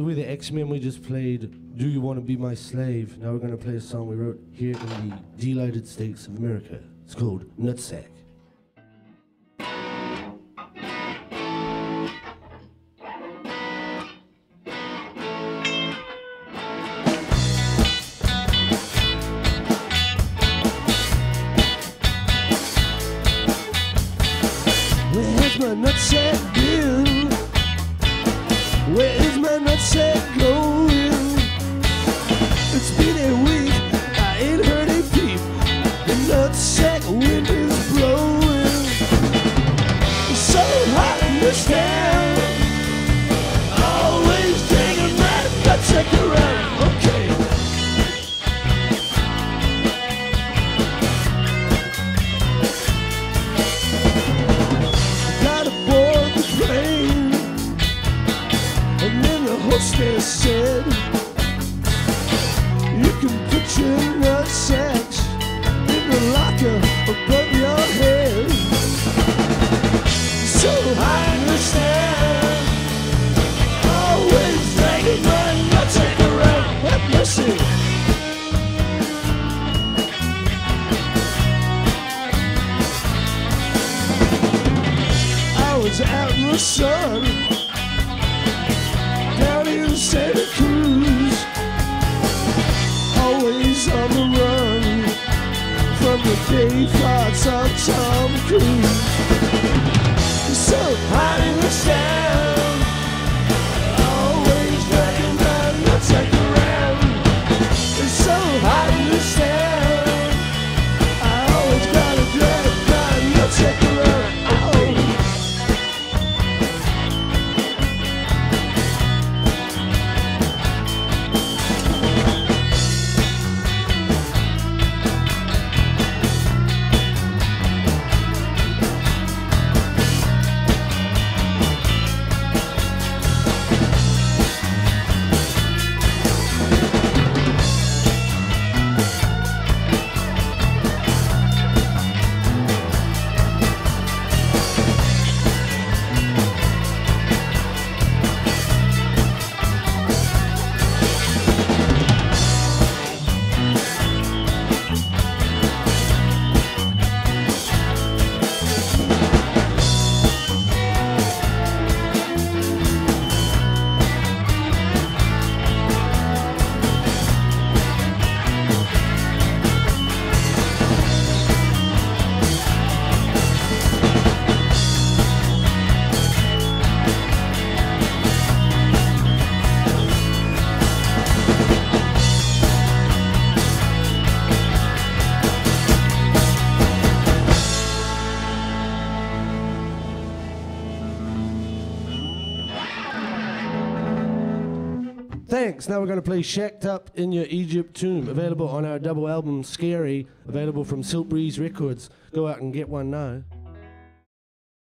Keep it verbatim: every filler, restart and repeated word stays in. with the X-Men we just played, Do You Want to Be My Slave? Now we're going to play a song we wrote here in the Delighted States of America. It's called Nutsack. Now we're going to play Shacked Up in Your Egypt Tomb, available on our double album Scary, available from Siltbreeze Records. Go out and get one now.